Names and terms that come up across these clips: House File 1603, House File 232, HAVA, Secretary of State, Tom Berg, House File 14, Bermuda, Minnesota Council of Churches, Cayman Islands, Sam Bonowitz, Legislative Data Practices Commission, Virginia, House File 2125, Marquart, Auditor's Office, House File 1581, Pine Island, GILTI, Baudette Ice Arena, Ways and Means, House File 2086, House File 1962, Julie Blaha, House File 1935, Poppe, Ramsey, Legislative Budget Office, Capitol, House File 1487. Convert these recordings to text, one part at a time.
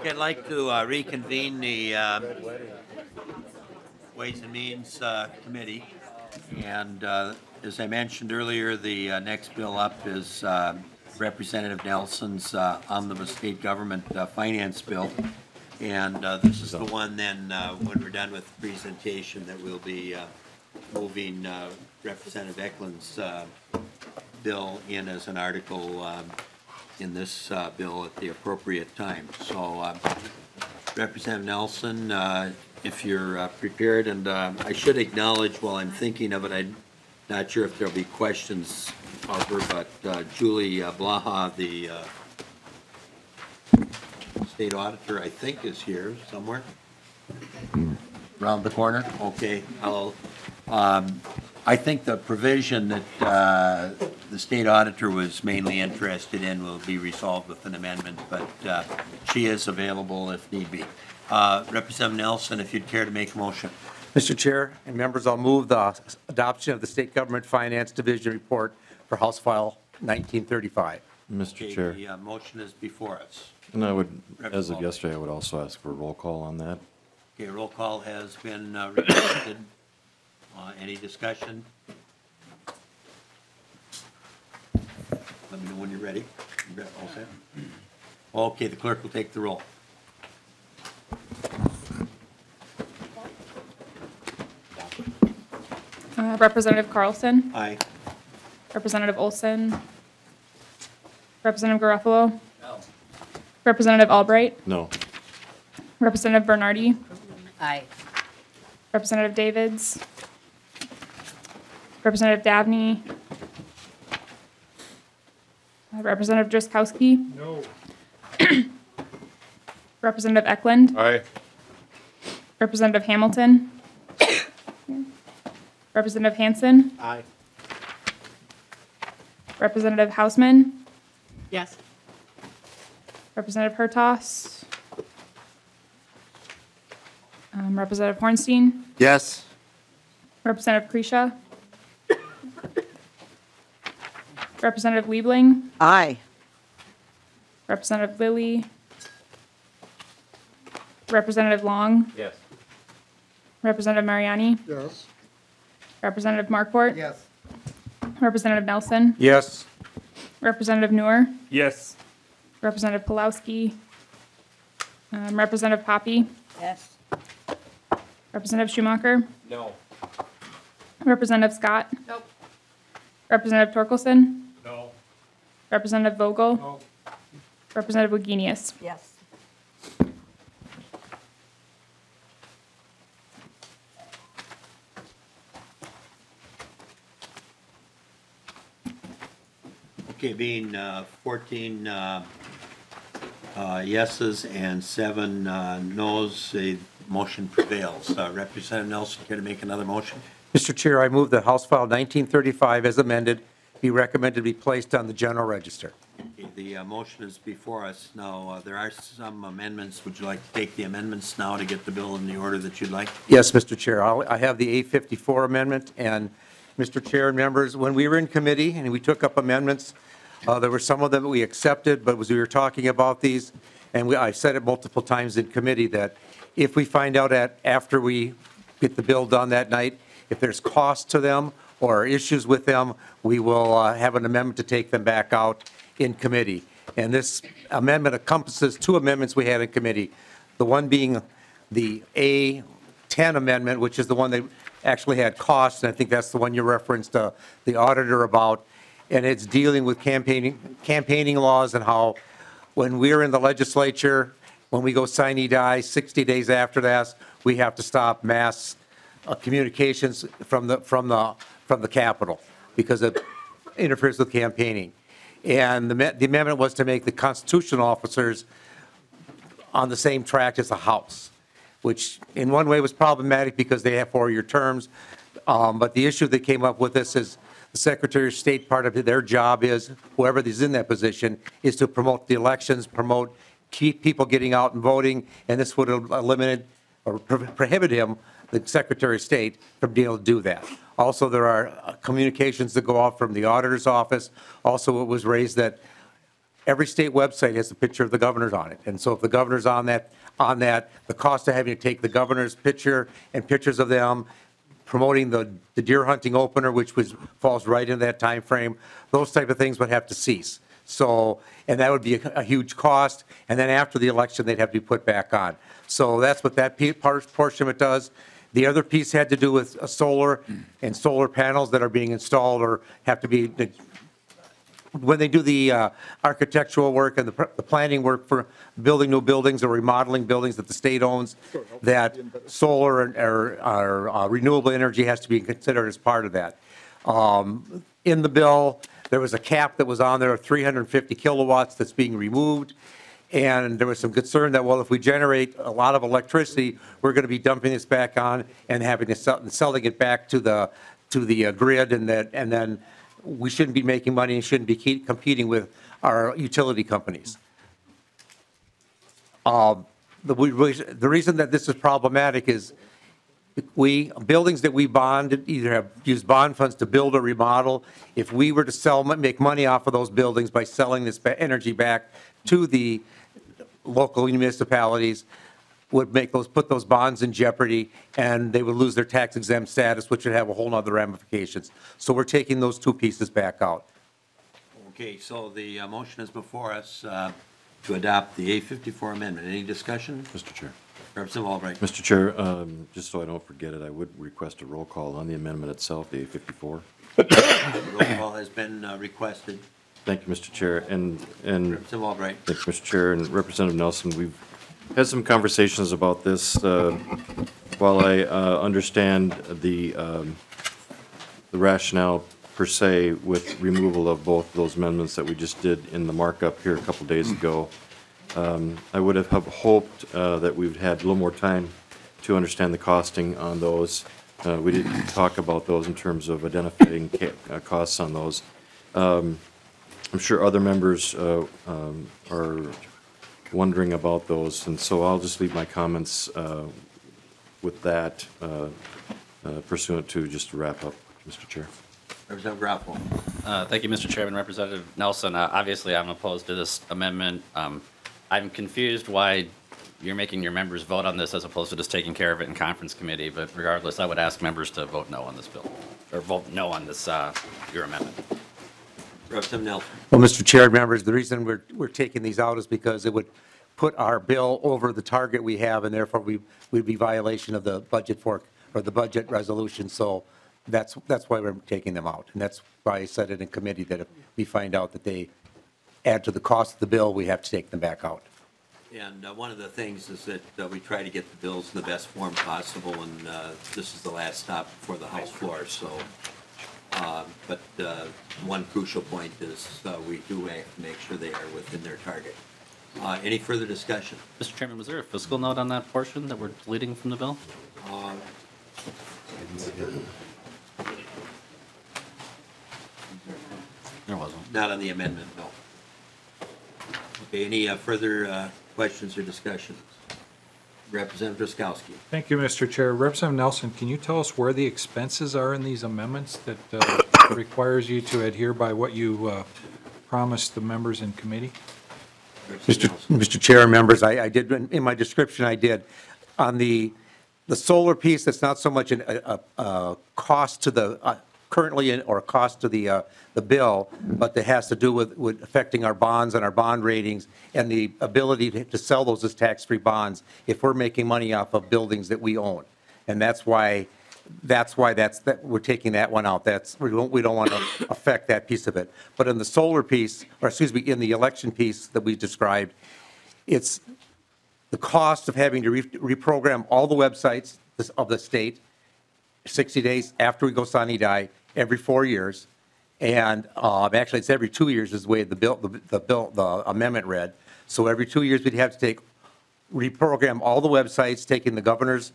Okay, I'd like to reconvene the Ways and Means Committee. And as I mentioned earlier, the next bill up is Representative Nelson's Omnibus State Government Finance Bill. And this is the one then, when we're done with the presentation, that we'll be moving Representative Eklund's bill in as an article in this bill at the appropriate time. So Representative Nelson, if you're prepared, and I should acknowledge while I'm thinking of it, I'm not sure if there'll be questions of her, but Julie Blaha, the state auditor, I think is here somewhere. Around the corner? Okay. I'll, I think the provision that the state auditor was mainly interested in will be resolved with an amendment, but she is available if need be. Representative Nelson, if you'd care to make a motion. Mr. Chair and members, I'll move the adoption of the State Government Finance Division report for House File 1935. Mr. Okay, Chair. The motion is before us. And I would, as of yesterday, I would also ask for a roll call on that. Okay, roll call has been requested. Any discussion? Let me know when you're ready. All set? Okay, the clerk will take the roll. Representative Carlson? Aye. Representative Olson? Representative Garofalo? No. Representative Albright? No. Representative Bernardi? Aye. Representative Davids? Representative Dabney? Representative Driscowski? No. Representative Eklund? Aye. Representative Hamilton? Representative Hansen? Aye. Representative Hausman? Yes. Representative Hertas? Representative Hornstein? Yes. Representative Kresha? Representative Liebling? Aye. Representative Lilly? Representative Long? Yes. Representative Mariani? Yes. Representative Marquart? Yes. Representative Nelson? Yes. Representative Noor? Yes. Representative Pulowski? Representative Poppe? Yes. Representative Schumacher? No. Representative Scott? Nope. Representative Torkelson? No. Representative Vogel? No. Representative Wagenius? Yes. Okay, being 14 yeses and 7 noes, the motion prevails. Representative Nelson, care to make another motion? Mr. Chair, I move that House File 1935, as amended, be recommended to be placed on the General Register. Okay, the motion is before us now. There are some amendments. Would you like to take the amendments now to get the bill in the order that you'd like? Yes, Mr. Chair. I have the A54 amendment, and Mr. Chair and members, when we were in committee and we took up amendments, there were some of them that we accepted, but as we were talking about these, and I said it multiple times in committee that if we find out after we get the bill done that night, if there's cost to them or issues with them, we will have an amendment to take them back out in committee. And this amendment encompasses two amendments we had in committee. The one being the A10 amendment, which is the one that actually had costs, and I think that's the one you referenced the auditor about. And it's dealing with campaigning laws and how when we're in the legislature, when we go sine die, 60 days after that, we have to stop mass communications from the Capitol because it interferes with campaigning. And the amendment was to make the constitutional officers on the same track as the House, which in one way was problematic because they have four-year terms. But the issue that came up with this is the Secretary of State, part of their job is, whoever is in that position, is to promote the elections, keep people getting out and voting, and this would eliminate or prohibit him, the Secretary of State, from being able to do that. Also, there are communications that go out from the Auditor's Office. Also, it was raised that every state website has a picture of the governors on it. And so if the governor's on that, the cost of having to take the governor's picture and pictures of them, promoting the deer hunting opener, which falls right into that time frame, those type of things would have to cease. So, and that would be a huge cost, and then after the election they'd have to be put back on. So that's what that portion of it does. The other piece had to do with solar and solar panels that are being installed or have to be, when they do the architectural work and the planning work for building new buildings or remodeling buildings that the state owns, that solar or renewable energy has to be considered as part of that. In the bill, there was a cap that was on there of 350 kilowatts that's being removed. And there was some concern that, well, if we generate a lot of electricity, we're going to be dumping this back on and having to selling it back to the grid, and then we shouldn't be making money and shouldn't be competing with our utility companies. The reason that this is problematic is buildings that we bonded either have used bond funds to build or remodel. If we were to make money off of those buildings by selling this energy back to the local municipalities, would put those bonds in jeopardy, and they would lose their tax exempt status, which would have a whole other ramifications. So we're taking those two pieces back out. Okay, so the motion is before us to adopt the A54 amendment. Any discussion? Mr. Chair. Representative Albright. Mr. Chair, just so I don't forget it, I would request a roll call on the amendment itself, the A54. Roll call has been requested. Thank you, Mr. Chair, and Representative Albright. Thank you, Mr. Chair, and Representative Nelson. We've had some conversations about this. While I understand the rationale per se with removal of both those amendments that we just did in the markup here a couple days ago, I would have hoped that we've had a little more time to understand the costing on those. We didn't talk about those in terms of identifying costs on those. I'm sure other members are wondering about those, and so I'll just leave my comments with that pursuant to just to wrap up, Mr. Chair. Representative Grapple. Thank you, Mr. Chairman. Representative Nelson, obviously I'm opposed to this amendment. I'm confused why you're making your members vote on this as opposed to just taking care of it in conference committee, but regardless, I would ask members to vote no on this bill, or vote no on this, your amendment. Well, Mr. Chair, members, the reason we're taking these out is because it would put our bill over the target we have, and therefore we'd be violation of the budget fork or the budget resolution. So that's why we're taking them out, and that's why I said it in committee that if we find out that they add to the cost of the bill, we have to take them back out. And one of the things is that we try to get the bills in the best form possible, and this is the last stop for the House floor. So. But one crucial point is we do have to make sure they are within their target. Any further discussion? Mr. Chairman, was there a fiscal note on that portion that we're deleting from the bill? There wasn't. Not on the amendment, no. Okay, any further questions or discussions? Representative Ruskowski. Thank you, Mr. Chair. Representative Nelson, can you tell us where the expenses are in these amendments that requires you to adhere by what you promised the members in committee? Mr. Chair, members, I did in my description. I did on the solar piece. That's not so much a cost to the currently in, or a cost to the bill, but that has to do with affecting our bonds and our bond ratings and the ability to sell those as tax-free bonds if we're making money off of buildings that we own. And that's why we're taking that one out. We don't want to affect that piece of it. But in the solar piece, or excuse me, in the election piece that we described, it's the cost of having to reprogram all the websites of the state 60 days after we go sine die every 4 years, and actually it's every 2 years is the way the amendment read. So every 2 years we'd have to reprogram all the websites, taking the governor's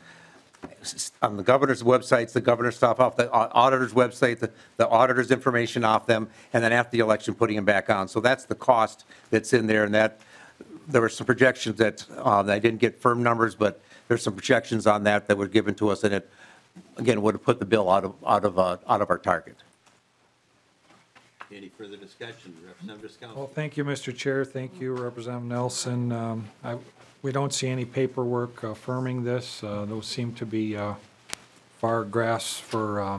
websites, the governor's stuff off the auditor's website, the auditor's information off them, and then after the election putting them back on. So that's the cost that's in there, and that there were some projections that I didn't get firm numbers, but there's some projections on that were given to us, and it again would have put the bill out of our target. Any further discussion? Representative Skowski. Well, thank you, Mr. Chair. Thank you, Representative Nelson. We don't see any paperwork affirming this. Those seem to be far grasps for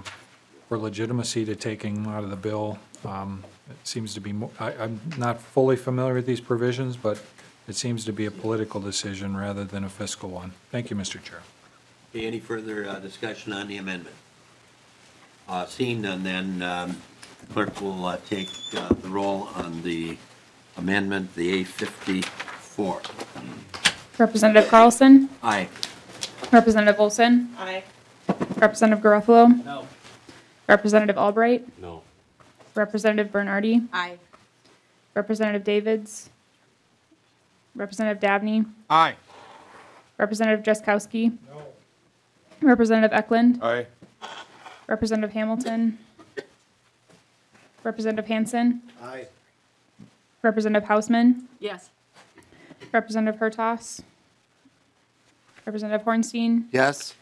legitimacy to taking out of the bill. It seems to be, I'm not fully familiar with these provisions, but it seems to be a political decision rather than a fiscal one. Thank you, Mr. Chair. Okay, any further discussion on the amendment? Seeing none, then clerk will take the roll on the amendment, the A54. Representative Carlson? Aye. Representative Olson? Aye. Representative Garofalo? No. Representative Albright? No. Representative Bernardi? Aye. Representative Davids? Representative Dabney? Aye. Representative Jaskowski? No. Representative Eklund? Aye. Representative Hamilton? Representative Hansen? Aye. Representative Hausman? Yes. Representative Hertas? Representative Hornstein? Yes.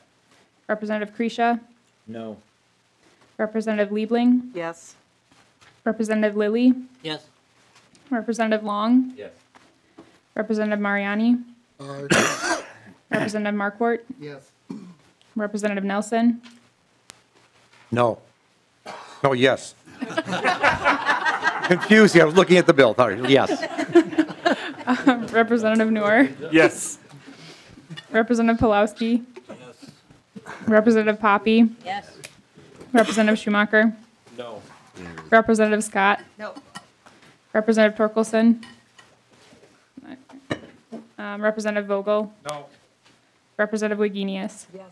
Representative Kresha? No. Representative Liebling? Yes. Representative Lilly? Yes. Representative Long? Yes. Representative Mariani? Aye. Representative Marquart? Yes. Representative Nelson? No. No, yes. Confused. I was looking at the bill. Sorry. Yes. Representative Noor? Yes. Representative Pulowski? Yes. Representative Poppe? Yes. Representative Schumacher? No. Representative Scott? No. Representative Torkelson? Representative Vogel? No. Representative Wagenius? Yes.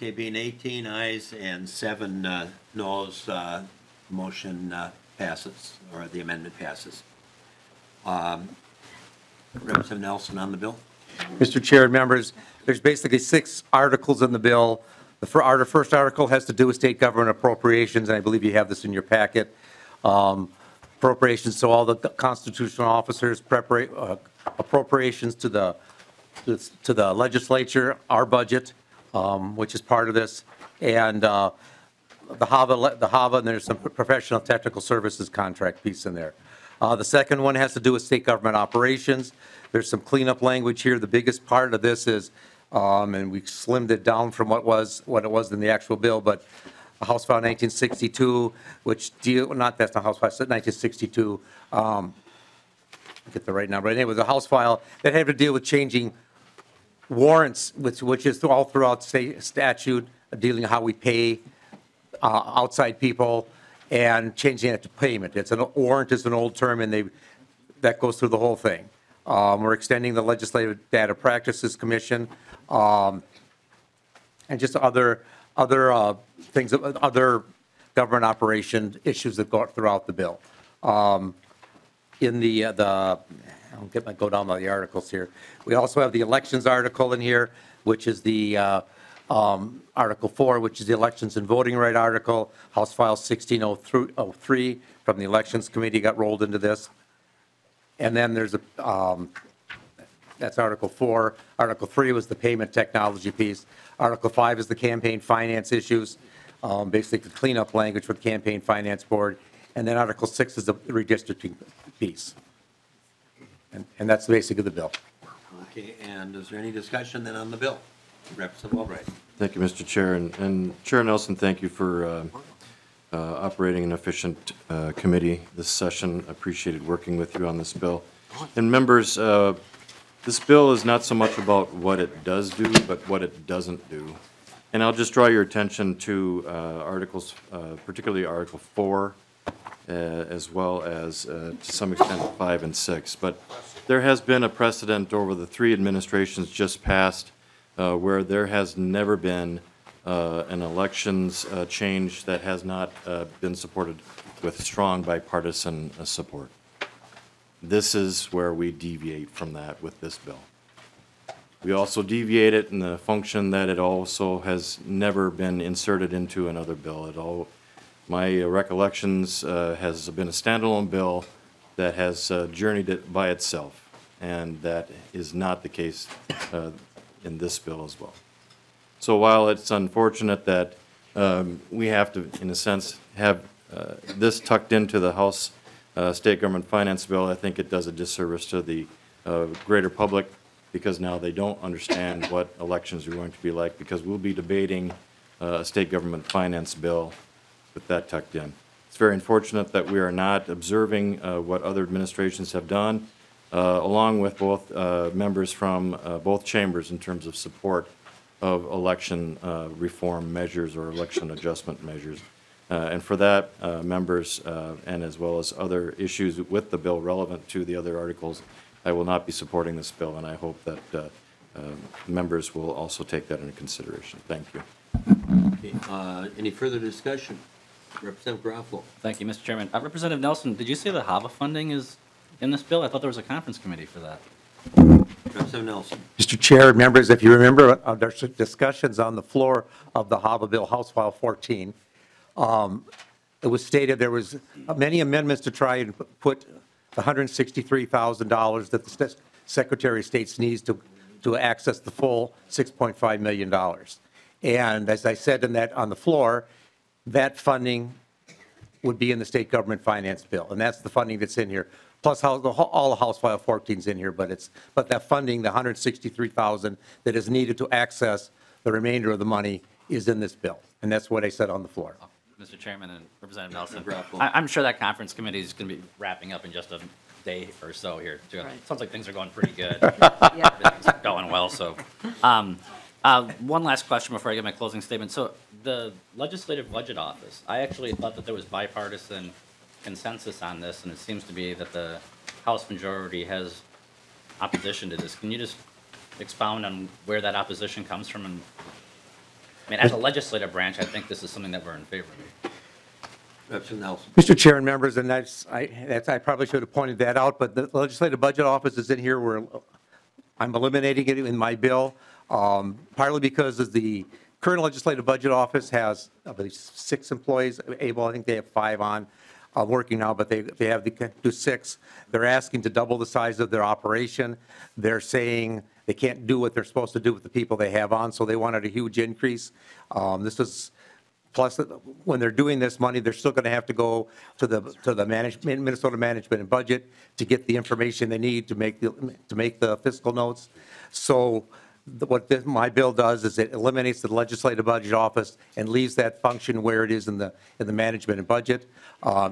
Okay, being 18 ayes and 7 noes, motion passes, or the amendment passes. Representative Nelson on the bill. Mr. Chair and members, there's basically 6 articles in the bill. The first article has to do with state government appropriations, and I believe you have this in your packet. Appropriations, so all the constitutional officers, appropriations to the legislature, our budget, which is part of this, and the HAVA, and there's some professional technical services contract piece in there. The second one has to do with state government operations. There's some cleanup language here. The biggest part of this is, and we slimmed it down from what it was in the actual bill, but House File 1962, get the right number. Anyway, it was a House File that had to deal with changing warrants, which is all throughout state statute, dealing with how we pay outside people and changing it to payment. It's an warrant is an old term, and that goes through the whole thing. We're extending the Legislative Data Practices Commission, and just other things, other government operation issues that go throughout the bill. In the I'll go down all the articles here. We also have the elections article in here, which is the Article 4, which is the elections and voting right article. House File 1603 from the Elections Committee got rolled into this. And then there's a, that's Article 4. Article 3 was the payment technology piece. Article 5 is the campaign finance issues, basically the cleanup language for the Campaign Finance Board. And then Article 6 is the redistricting piece. And that's the basic of the bill. Okay, and is there any discussion then on the bill? Representative Albright. Thank you, Mr. Chair. And Chair Nelson, thank you for operating an efficient committee this session. Appreciated working with you on this bill. And members, this bill is not so much about what it does do, but what it doesn't do. And I'll just draw your attention to articles, particularly Article 4, as well as, to some extent, 5 and 6. But there has been a precedent over the 3 administrations just passed where there has never been an elections change that has not been supported with strong bipartisan support. This is where we deviate from that with this bill. We also deviate it in the function that it also has never been inserted into another bill at all. My recollections has been a standalone bill that has journeyed it by itself. and that is not the case in this bill as well. So while it's unfortunate that we have to, in a sense, have this tucked into the House State Government Finance Bill, I think it does a disservice to the greater public, because now they don't understand what elections are going to be like, because we'll be debating a state government finance bill with that tucked in. It's very unfortunate that we are not observing what other administrations have done, along with both members from both chambers in terms of support of election reform measures or election adjustment measures. And for that, members and as well as other issues with the bill relevant to the other articles, I will not be supporting this bill, and I hope that members will also take that into consideration. Thank you. Okay, any further discussion? Representative Garofalo. Thank you, Mr. Chairman. Representative Nelson, did you say the HAVA funding is in this bill? I thought there was a conference committee for that. Representative Nelson. Mr. Chair, members, if you remember, there's discussions on the floor of the HAVA bill, House File 14. It was stated there was many amendments to try and put the $163,000 that the Secretary of State needs to access the full $6.5 million. And as I said in that on the floor, that funding would be in the state government finance bill, and that's the funding that's in here. Plus, all of House File 14 is in here, but that funding, the $163,000 that is needed to access the remainder of the money, is in this bill, and that's what I said on the floor. Mr. Chairman and Representative Nelson, I'm sure that conference committee is going to be wrapping up in just a day or so here. Too. Right. Sounds like things are going pretty good. Yeah. Everything's going well. So, one last question before I get my closing statement. So, the Legislative Budget Office. I actually thought that there was bipartisan consensus on this, and it seems to be that the House majority has opposition to this. Can you just expound on where that opposition comes from? And I mean, as a legislative branch, I think this is something that we're in favor of. Representative Nelson. Mr. Chair and members, and I probably should have pointed that out, but the Legislative Budget Office is in here. Where I'm eliminating it in my bill, partly because of the current Legislative Budget Office has, I believe, 6 employees. Able, I think they have 5 on working now, but they have to do 6. They're asking to double the size of their operation. They're saying they can't do what they're supposed to do with the people they have on, so they wanted a huge increase. This is plus when they're doing this money, they're still going to have to go to the Minnesota Management and Budget to get the information they need to make the fiscal notes. So my bill does is it eliminates the Legislative Budget Office and leaves that function where it is in the Management and Budget.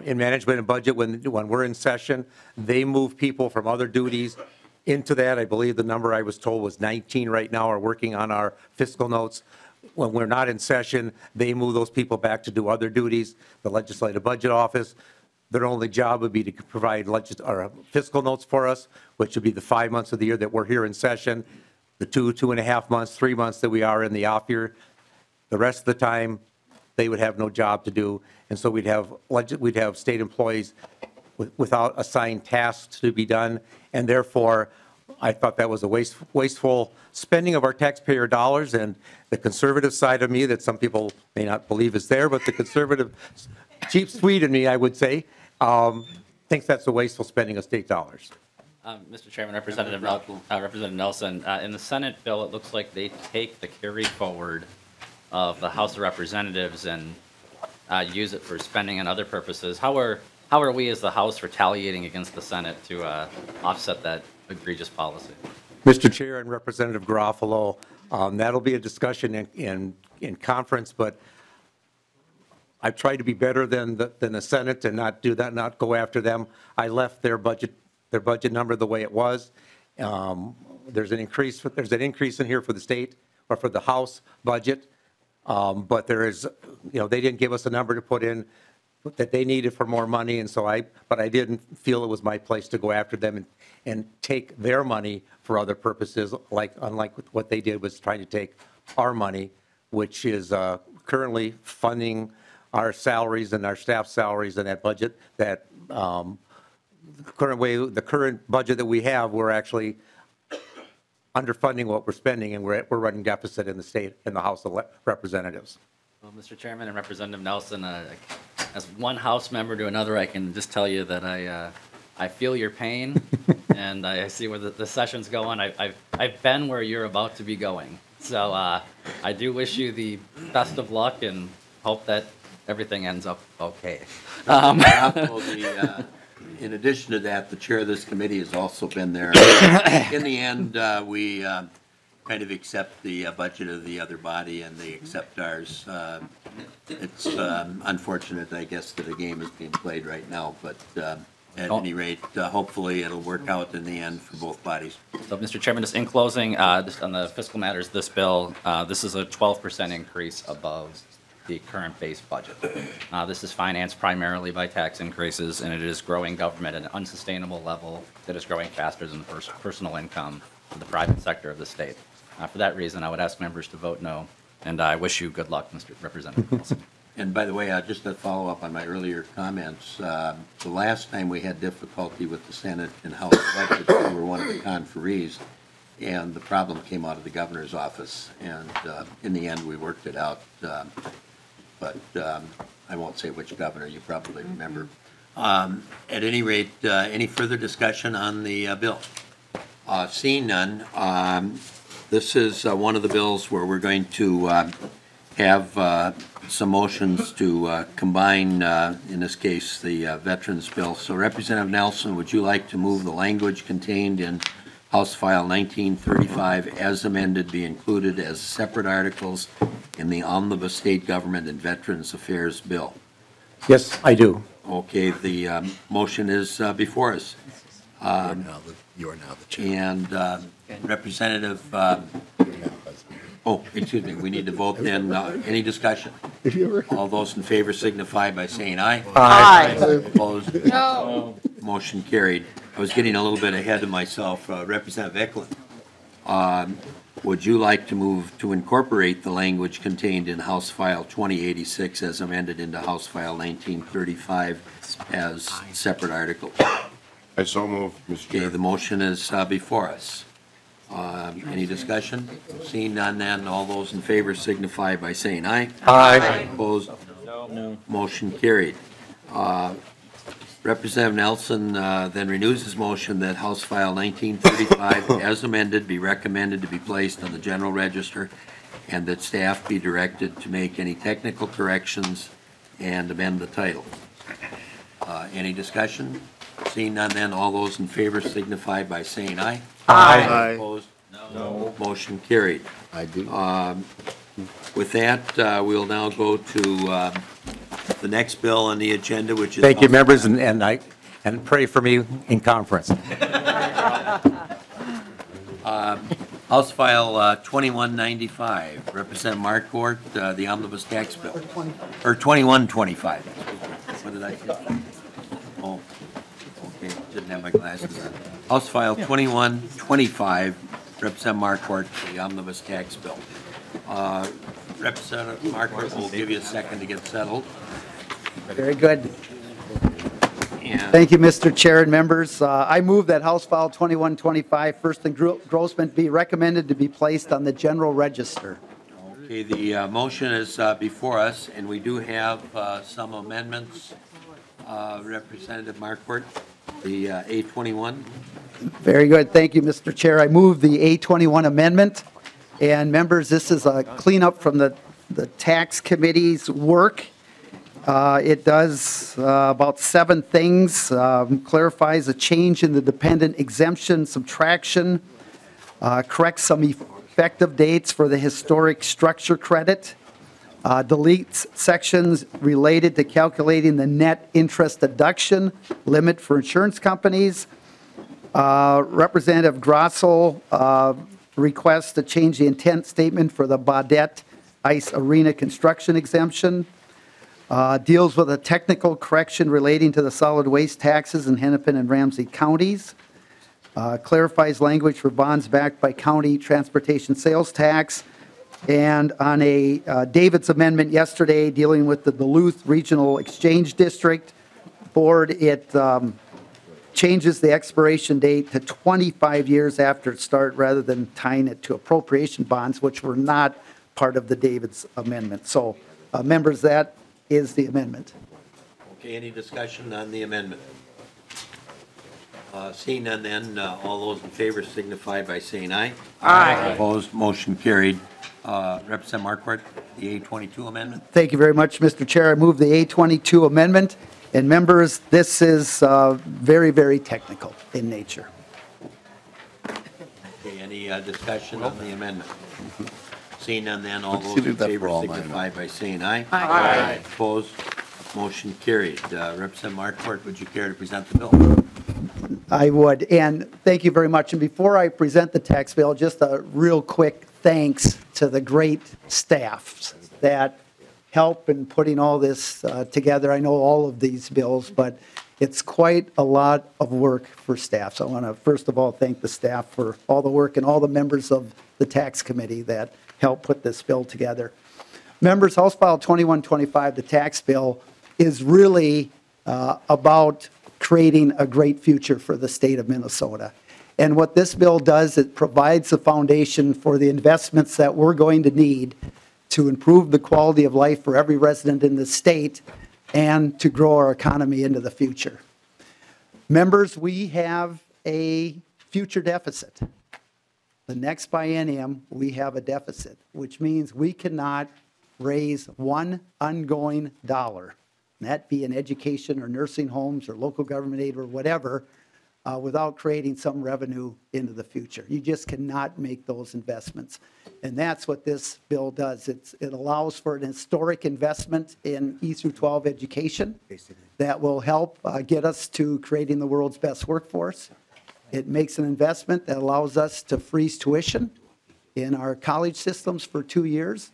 In Management and Budget, when we're in session, they move people from other duties into that. I believe the number I was told was 19 right now are working on our fiscal notes. When we're not in session, they move those people back to do other duties. The Legislative Budget Office, their only job would be to provide fiscal notes for us, which would be the 5 months of the year that we're here in session, the 2.5 months, 3 months that we are in the off year. The rest of the time, they would have no job to do. And so we'd have state employees without assigned tasks to be done, and therefore I thought that was a wasteful spending of our taxpayer dollars. And the conservative side of me that some people may not believe is there, but the conservative cheap Swede in me, I would say, thinks that's a wasteful spending of state dollars. Mr. Chairman, Representative Nelson, in the Senate bill, it looks like they take the carry forward of the House of Representatives and use it for spending and other purposes. How are we as the House retaliating against the Senate to offset that egregious policy? Mr. Chair and Representative Garofalo, that'll be a discussion in conference, but I've tried to be better than the Senate and not do that, not go after them. I left their budget number the way it was. There's an increase in here for the state or for the House budget, but there is, they didn't give us a number to put in that they needed for more money, and so I didn't feel it was my place to go after them and take their money for other purposes, unlike what they did was trying to take our money, which is currently funding our salaries and our staff salaries and that budget. That the current budget that we have, we're actually underfunding what we're spending, and we're running deficit in the state in the House of Representatives. Well, Mr. Chairman and Representative Nelson, as one House member to another, I can just tell you that I feel your pain. and I see where the session's going. I've been where you're about to be going. So I do wish you the best of luck and hope that everything ends up okay. In addition to that, the chair of this committee has also been there. In the end, we kind of accept the budget of the other body, and they accept ours. It's unfortunate, I guess, that a game is being played right now, but at any rate, hopefully it'll work out in the end for both bodies. So, Mr. Chairman, just in closing, just on the fiscal matters, this bill, this is a 12% increase above the current base budget. This is financed primarily by tax increases, and it is growing government at an unsustainable level that is growing faster than the personal income of the private sector of the state. For that reason, I would ask members to vote no, and I wish you good luck, Mr. Representative Nelson. And by the way, just to follow up on my earlier comments, the last time we had difficulty with the Senate and House budgets, we were one of the conferees, and the problem came out of the governor's office, and in the end we worked it out. But I won't say which governor, you probably remember. At any rate, any further discussion on the bill? Seeing none, this is one of the bills where we're going to have some motions to combine, in this case, the Veterans Bill. So Representative Nelson, would you like to move the language contained in House File 1935 as amended be included as separate articles in the Omnibus State Government and Veterans Affairs Bill? Yes, I do. Okay, the motion is before us. You are now the chair. And Representative, oh, excuse me, we need to vote then. Any discussion? All those in favor signify by saying aye. Aye. Opposed? No. Motion carried. I was getting a little bit ahead of myself. Representative Eklund, would you like to move to incorporate the language contained in House File 2086 as amended into House File 1935 as separate article? I so move, Mr. Chair. Okay, the motion is before us. Any discussion? Seeing none, then all those in favor signify by saying aye. Aye. Aye. Opposed? No. Motion carried. Representative Nelson then renews his motion that House File 1935 as amended be recommended to be placed on the General Register, and that staff be directed to make any technical corrections and amend the title. Any discussion? Seeing none, then all those in favor signify by saying aye. Aye. Aye. Opposed? No. Motion carried. I do. With that, we'll now go to the next bill on the agenda, which is. Thank you, members, and pray for me in conference. House File 2195, Representative Marquart, the Omnibus Tax Bill, or 2125. What did I say? Oh. Didn't have my glasses on. House File 2125, Representative Marquart, the Omnibus Tax Bill. Representative Marquart will give you a second to get settled. Very good. And thank you, Mr. Chair and members. I move that House File 2125, First and Grossman, be recommended to be placed on the General Register. Okay, the motion is before us, and we do have some amendments. Representative Marquart. The A21. Very good. Thank you, Mr. Chair. I move the A21 amendment. And members, this is a cleanup from the tax committee's work. It does about 7 things. Clarifies a change in the dependent exemption subtraction. Corrects some effective dates for the historic structure credit. Deletes sections related to calculating the net interest deduction limit for insurance companies. Representative Grossel requests to change the intent statement for the Baudette Ice Arena construction exemption. Deals with a technical correction relating to the solid waste taxes in Hennepin and Ramsey counties. Clarifies language for bonds backed by county transportation sales tax. And on a David's amendment yesterday dealing with the Duluth Regional Exchange District Board, it changes the expiration date to 25 years after it started rather than tying it to appropriation bonds, which were not part of the David's amendment. So, members, that is the amendment. Okay, any discussion on the amendment? Seeing none then, all those in favor signify by saying aye. Aye. Opposed, motion carried. Representative Marquart, the A22 amendment. Thank you very much, Mr. Chair. I move the A22 amendment. And members, this is very, very technical in nature. Okay, any discussion on the amendment? Seeing none then, all those in favor signify by saying aye. Aye. Opposed? Motion carried. Representative Marquart, would you care to present the bill? I would, and thank you very much. And before I present the tax bill, just a real quick thanks to the great staffs that help in putting all this together. I know all of these bills, but it's quite a lot of work for staff. So I want to, first of all, thank the staff for all the work and all the members of the tax committee that helped put this bill together. Members, House File 2125, the tax bill, is really about creating a great future for the state of Minnesota. And what this bill does, it provides the foundation for the investments that we're going to need to improve the quality of life for every resident in the state and to grow our economy into the future. Members, we have a future deficit. The next biennium, we have a deficit, which means we cannot raise one ongoing dollar, and that be in education or nursing homes or local government aid or whatever, without creating some revenue into the future. You just cannot make those investments. And that's what this bill does. It allows for an historic investment in E through 12 education that will help get us to creating the world's best workforce. It makes an investment that allows us to freeze tuition in our college systems for 2 years.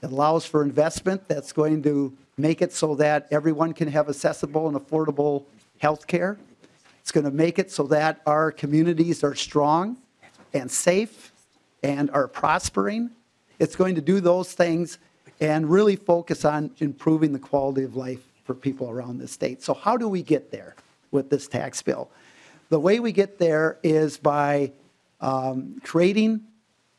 It allows for investment that's going to make it so that everyone can have accessible and affordable health care. It's going to make it so that our communities are strong and safe and are prospering. It's going to do those things and really focus on improving the quality of life for people around the state. So how do we get there with this tax bill? The way we get there is by creating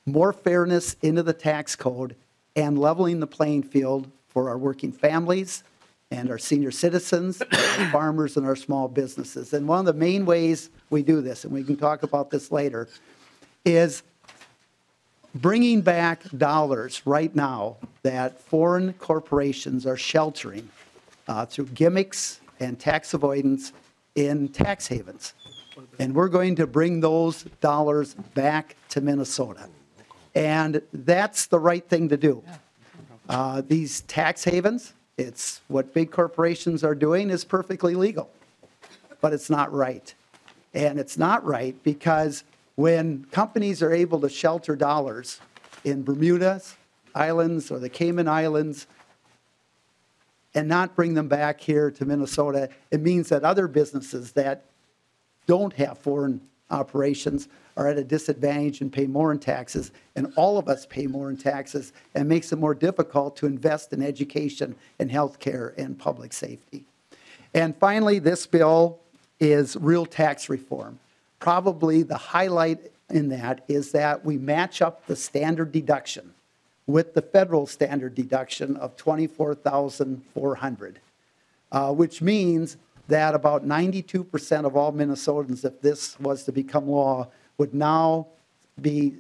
more fairness into the tax code and leveling the playing field for our working families and our senior citizens, our farmers and our small businesses. And one of the main ways we do this, and we can talk about this later, is bringing back dollars right now that foreign corporations are sheltering through gimmicks and tax avoidance in tax havens. And we're going to bring those dollars back to Minnesota. And that's the right thing to do. These tax havens, it's what big corporations are doing is perfectly legal, but it's not right. And it's not right because when companies are able to shelter dollars in Bermuda Islands or the Cayman Islands and not bring them back here to Minnesota, it means that other businesses that don't have foreign operations are at a disadvantage and pay more in taxes, and all of us pay more in taxes, and makes it more difficult to invest in education and health care and public safety. And finally, this bill is real tax reform. Probably the highlight in that is that we match up the standard deduction with the federal standard deduction of $24,400, which means that about 92% of all Minnesotans, if this was to become law, would now be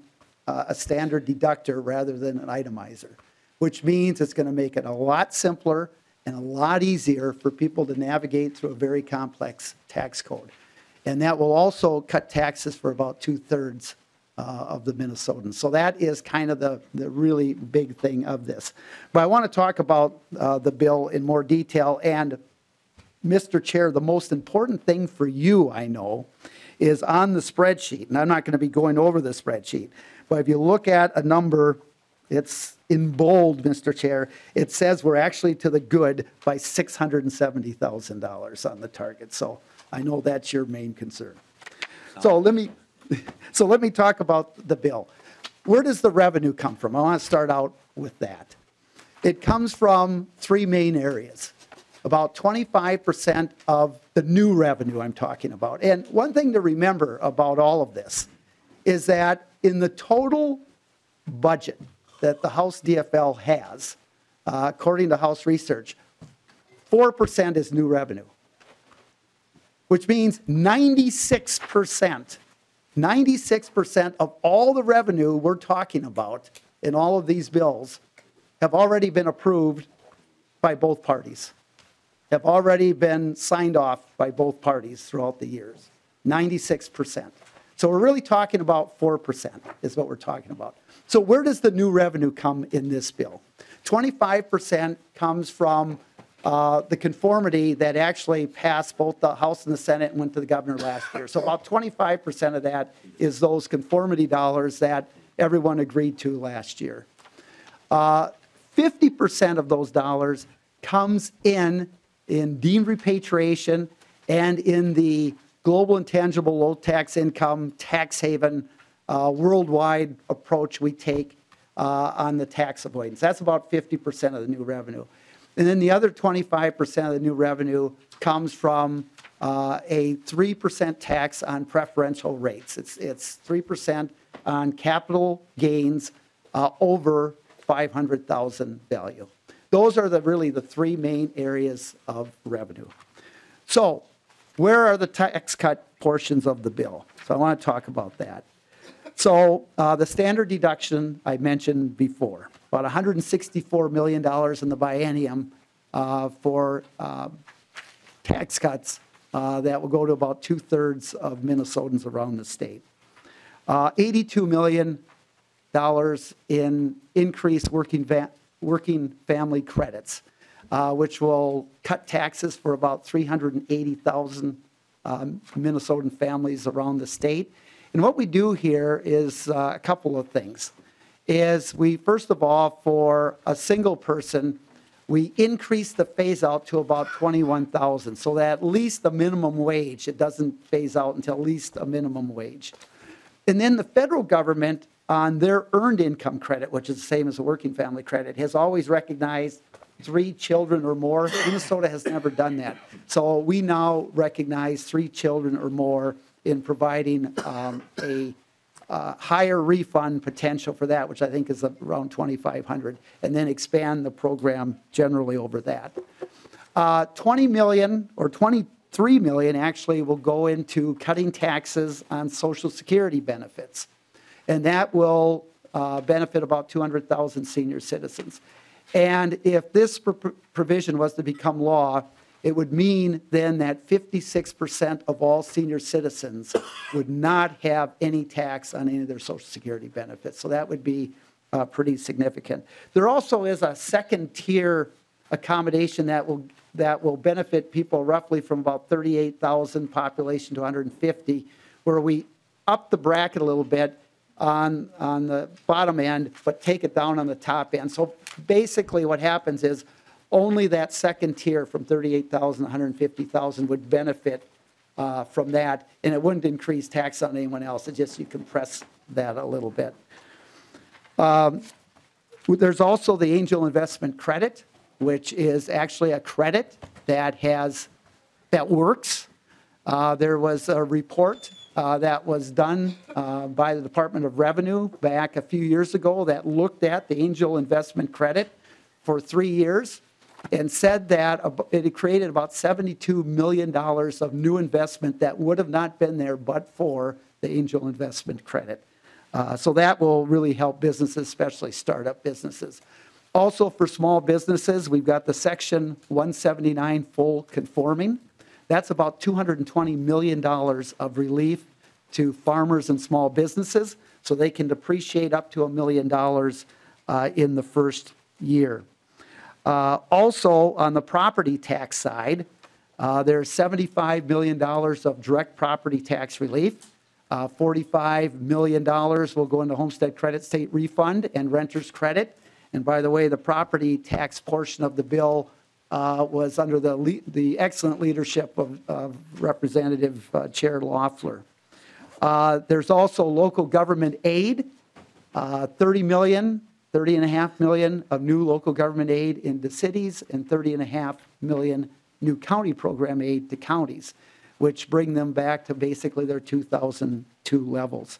a standard deductor rather than an itemizer, which means it's going to make it a lot simpler and a lot easier for people to navigate through a very complex tax code. And that will also cut taxes for about 2/3 of the Minnesotans. So that is kind of the really big thing of this. But I want to talk about the bill in more detail. And Mr. Chair, the most important thing for you, I know, is on the spreadsheet, and I'm not going to be going over the spreadsheet, but if you look at a number, it's in bold, Mr. Chair, it says we're actually to the good by $670,000 on the target. So I know that's your main concern. So let me talk about the bill. Where does the revenue come from? I want to start out with that. It comes from three main areas. About 25% of the new revenue I'm talking about. And one thing to remember about all of this is that in the total budget that the House DFL has, according to House research, 4% is new revenue, which means 96% of all the revenue we're talking about in all of these bills have already been approved by both parties, have already been signed off by both parties throughout the years, 96%. So we're really talking about 4% is what we're talking about. So where does the new revenue come in this bill? 25% comes from the conformity that actually passed both the House and the Senate and went to the governor last year. So about 25% of that is those conformity dollars that everyone agreed to last year. 50% of those dollars comes in deemed repatriation and in the global intangible low tax income tax haven worldwide approach we take on the tax avoidance. That's about 50% of the new revenue. And then the other 25% of the new revenue comes from a 3% tax on preferential rates. It's 3% on capital gains over $500,000 value. Those are really the three main areas of revenue. So where are the tax cut portions of the bill? So I want to talk about that. So the standard deduction I mentioned before, about $164 million in the biennium for tax cuts that will go to about 2/3 of Minnesotans around the state. $82 million in increased working family credits, which will cut taxes for about 380,000 Minnesotan families around the state. And what we do here is a couple of things. Is we, first of all, for a single person, we increase the phase out to about $21,000, so that at least the minimum wage, it doesn't phase out until at least a minimum wage. And then the federal government on their earned income credit, which is the same as a working family credit, has always recognized 3 children or more. Minnesota has never done that. So we now recognize 3 children or more in providing a higher refund potential for that, which I think is around $2,500, and then expand the program generally over that. $20 million or $23 million actually will go into cutting taxes on Social Security benefits. And that will benefit about 200,000 senior citizens. And if this provision was to become law, it would mean then that 56% of all senior citizens would not have any tax on any of their Social Security benefits. So that would be pretty significant. There also is a second tier accommodation that will benefit people roughly from about 38,000 population to 150, where we up the bracket a little bit on the bottom end, but take it down on the top end. So basically what happens is only that second tier from 38,000 to 150,000 would benefit from that, and it wouldn't increase tax on anyone else. It just, you compress that a little bit. There's also the angel investment credit, which is actually a credit that works. There was a report that was done by the Department of Revenue back a few years ago that looked at the angel investment credit for 3 years and said that it created about $72 million of new investment that would have not been there but for the angel investment credit. So that will really help businesses, especially startup businesses. Also for small businesses, we've got the Section 179 full conforming. That's about $220 million of relief to farmers and small businesses, so they can depreciate up to $1 million in the first year. Also, on the property tax side, there's $75 million of direct property tax relief. $45 million will go into homestead credit, state refund, and renter's credit. And by the way, the property tax portion of the bill was under the excellent leadership of Representative Chair Loeffler. There's also local government aid, $30.5 million of new local government aid into cities, and $30.5 million new county program aid to counties, which bring them back to basically their 2002 levels.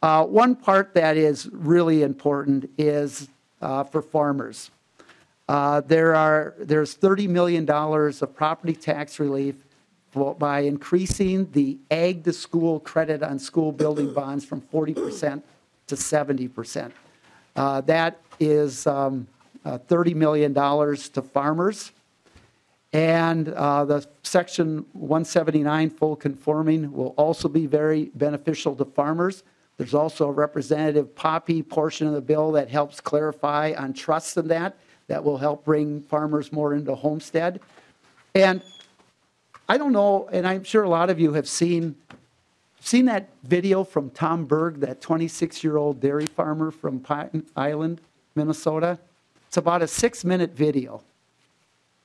One part that is really important is for farmers. There's $30 million of property tax relief by increasing the ag to school credit on school building bonds from 40% to 70%. That is $30 million to farmers. And the Section 179 full conforming will also be very beneficial to farmers. There's also a Representative Poppe portion of the bill that helps clarify on trusts and that will help bring farmers more into homestead. And I don't know, and I'm sure a lot of you have seen that video from Tom Berg, that 26-year-old dairy farmer from Pine Island, Minnesota. It's about a 6-minute video.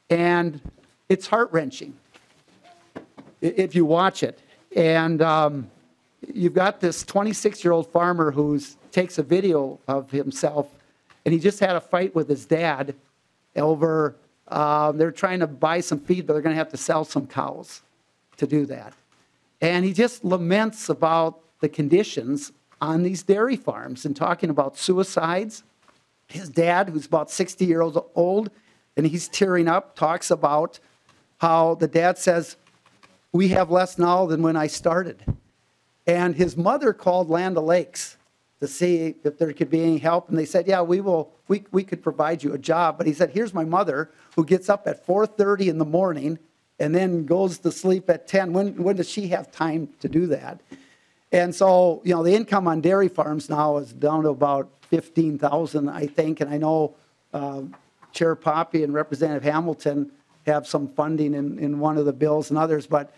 And it's heart-wrenching if you watch it. And you've got this 26-year-old farmer who takes a video of himself, and he just had a fight with his dad over, they're trying to buy some feed, but they're going to have to sell some cows to do that. And he just laments about the conditions on these dairy farms and talking about suicides. His dad, who's about 60 years old, and he's tearing up, talks about how the dad says, we have less now than when I started. And his mother called Land O'Lakes to see if there could be any help. And they said, yeah, we could provide you a job. But he said, here's my mother who gets up at 4:30 in the morning and then goes to sleep at 10. When does she have time to do that? And so, you know, the income on dairy farms now is down to about $15,000, I think. And I know Chair Poppe and Representative Hamilton have some funding in one of the bills and others. But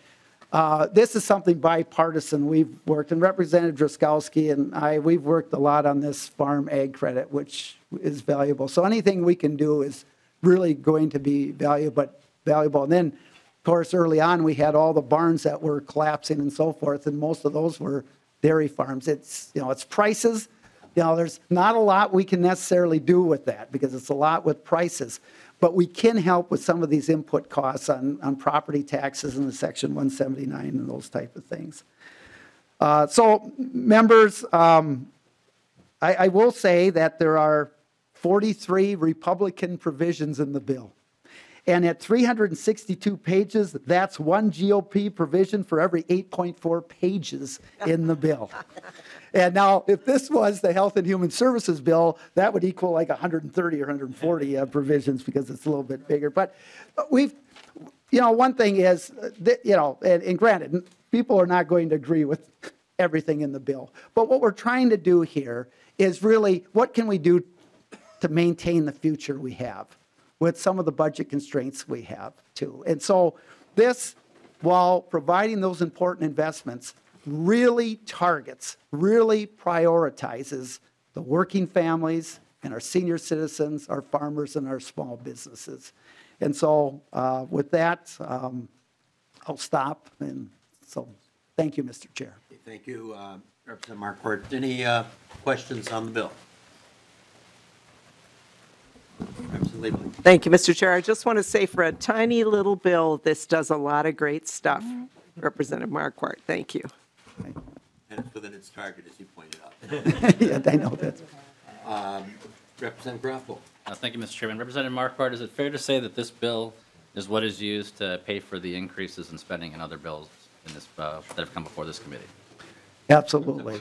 this is something bipartisan we've worked. And Representative Dryskowski and I, we've worked a lot on this farm ag credit, which is valuable. So anything we can do is really going to be valuable. And then, of course, early on, we had all the barns that were collapsing and so forth, and most of those were dairy farms. It's, you know, it's prices. You know, there's not a lot we can necessarily do with that because it's a lot with prices. But we can help with some of these input costs on property taxes and the Section 179 and those type of things. So, members, I will say that there are 43 Republican provisions in the bill. And at 362 pages, that's one GOP provision for every 8.4 pages in the bill. And now, if this was the Health and Human Services bill, that would equal like 130 or 140 provisions because it's a little bit bigger. But we've, you know, one thing is, that, you know, and granted, people are not going to agree with everything in the bill. But what we're trying to do here is really, what can we do to maintain the future we have with some of the budget constraints we have, too? And so this, while providing those important investments, really targets, really prioritizes the working families and our senior citizens, our farmers, and our small businesses. And so with that, I'll stop. And so thank you, Mr. Chair. Thank you, Representative Marquart. Any questions on the bill? Representative Laidlaw. Thank you, Mr. Chair. I just want to say, for a tiny little bill, this does a lot of great stuff. Representative Marquart, thank you. And it's within its target, as you pointed out. Yeah, I know that. Representative Graffel. Thank you, Mr. Chairman. Representative Marquart, is it fair to say that this bill is what is used to pay for the increases in spending and other bills in this, that have come before this committee? Absolutely.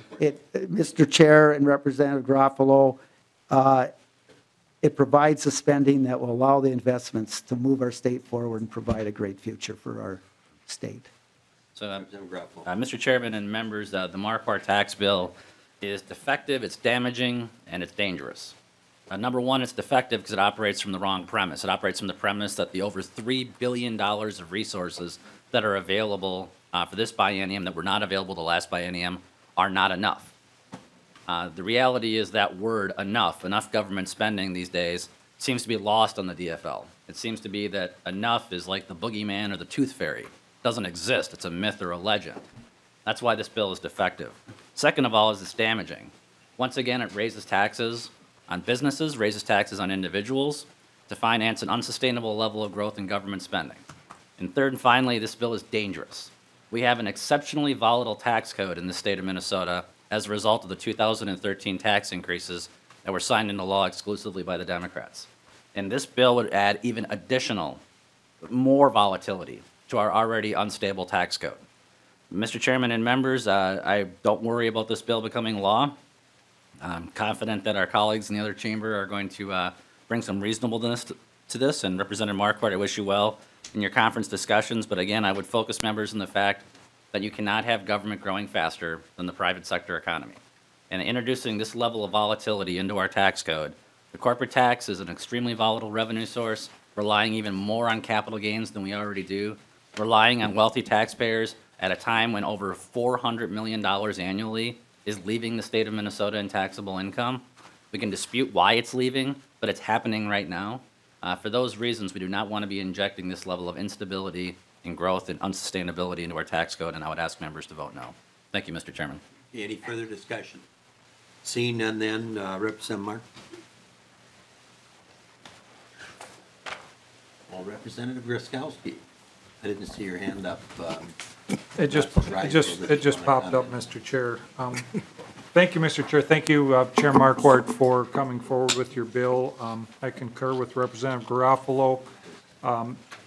Mr. Chair and Representative Garofalo, it provides the spending that will allow the investments to move our state forward and provide a great future for our state. So, Mr. Chairman and members, the Marquart tax bill is defective, it's damaging, and it's dangerous. Number one, it's defective because it operates from the wrong premise. It operates from the premise that the over $3 billion of resources that are available for this biennium that were not available the last biennium are not enough. The reality is that word enough government spending these days seems to be lost on the DFL. It seems to be that enough is like the boogeyman or the tooth fairy. Doesn't exist. It's a myth or a legend. That's why this bill is defective. Second of all is it's damaging. Once again, it raises taxes on businesses, raises taxes on individuals to finance an unsustainable level of growth in government spending. And third and finally, this bill is dangerous. We have an exceptionally volatile tax code in the state of Minnesota as a result of the 2013 tax increases that were signed into law exclusively by the Democrats. And this bill would add even additional, more volatility to our already unstable tax code. Mr. Chairman and members, I don't worry about this bill becoming law. I'm confident that our colleagues in the other chamber are going to bring some reasonableness to this, and Representative Marquart, I wish you well in your conference discussions, but again, I would focus members on the fact that you cannot have government growing faster than the private sector economy. And introducing this level of volatility into our tax code, the corporate tax is an extremely volatile revenue source, relying even more on capital gains than we already do, relying on wealthy taxpayers at a time when over $400 million annually is leaving the state of Minnesota in taxable income. We can dispute why it's leaving, but it's happening right now. For those reasons, we do not want to be injecting this level of instability and growth and unsustainability into our tax code, and I would ask members to vote no. Thank you, Mr. Chairman. Any further discussion? Seeing none then, Representative Mark. Well, Representative Griskowski, I didn't see your hand up. It just popped up, Mr. Chair. Thank you, Mr. Chair. Thank you, Chair Marquart, for coming forward with your bill. I concur with Representative Garofalo